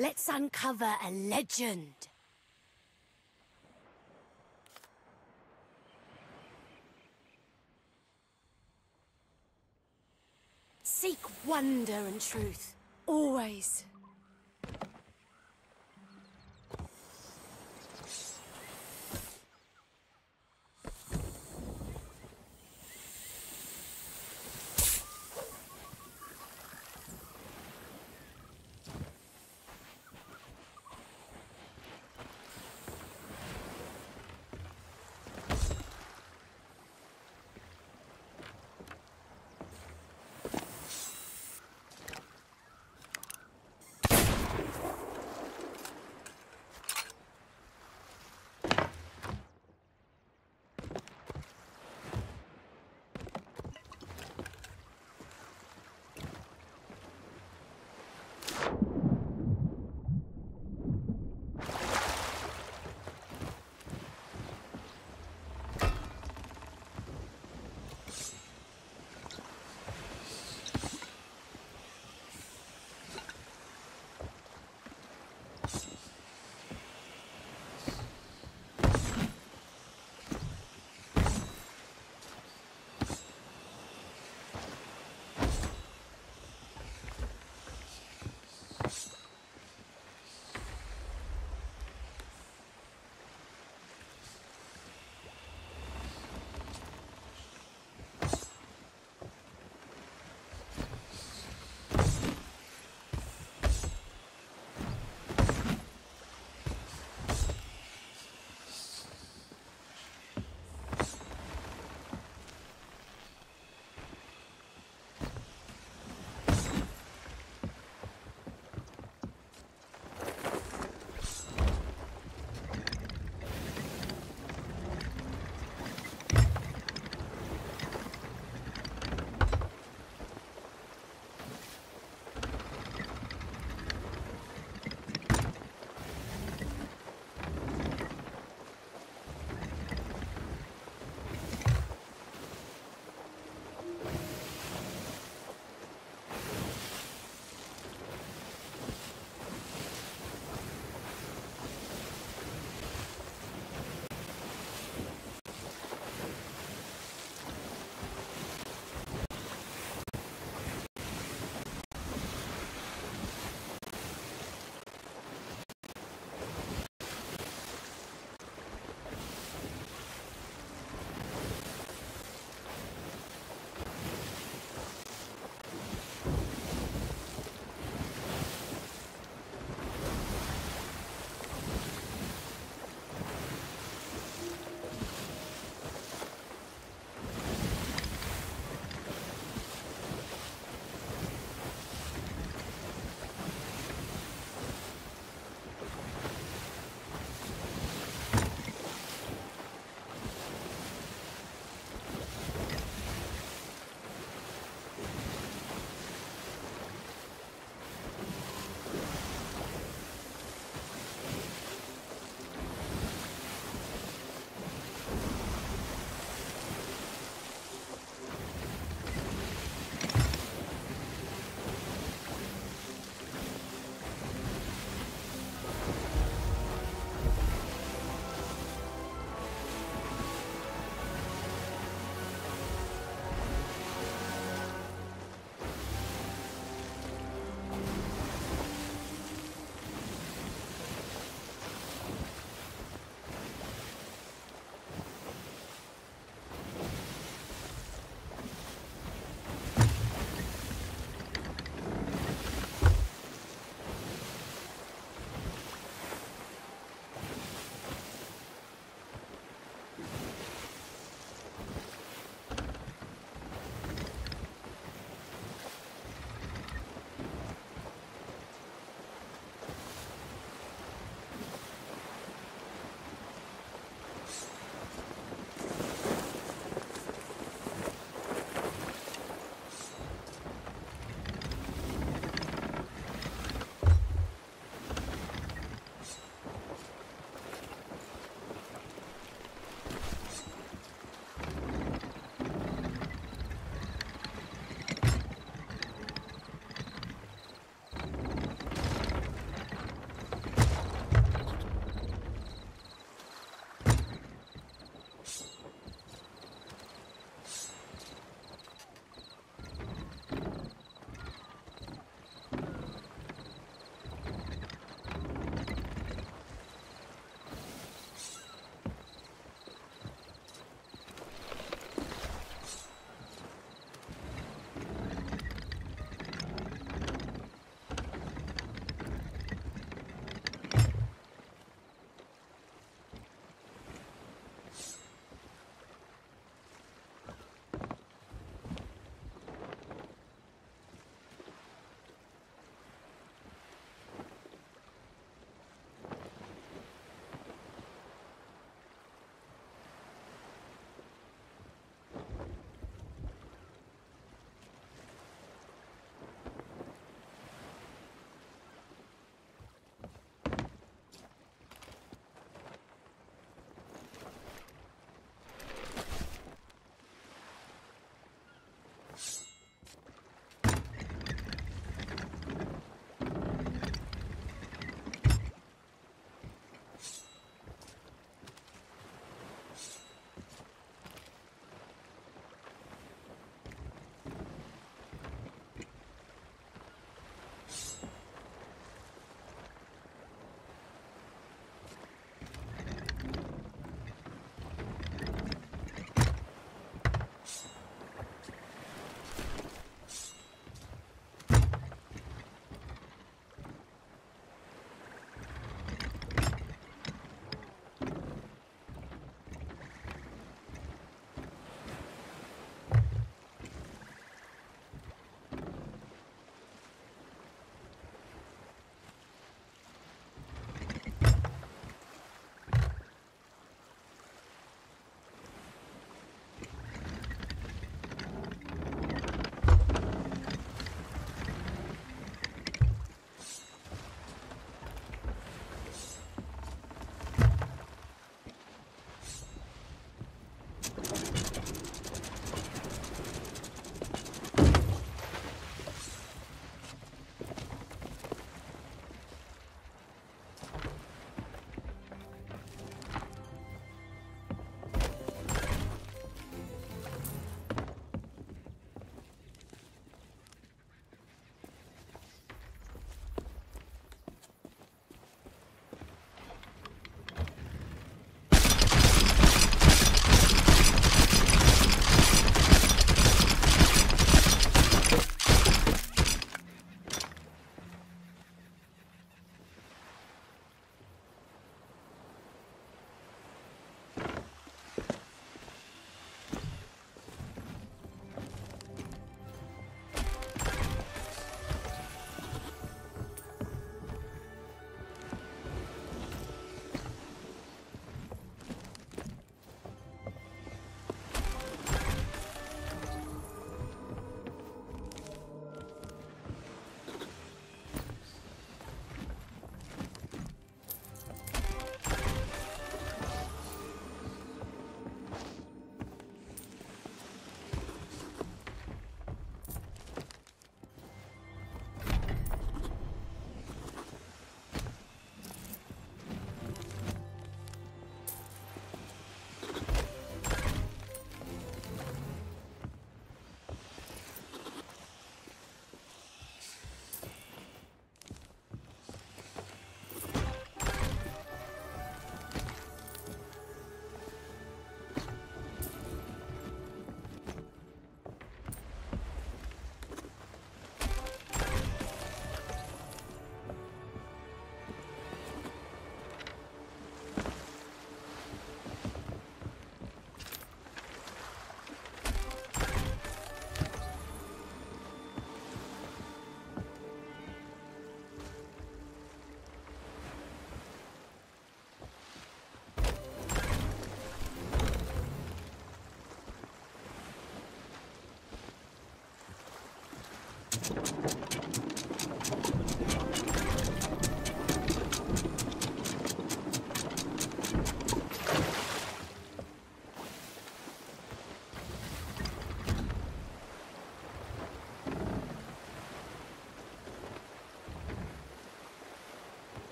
Let's uncover a legend. Seek wonder and truth, always.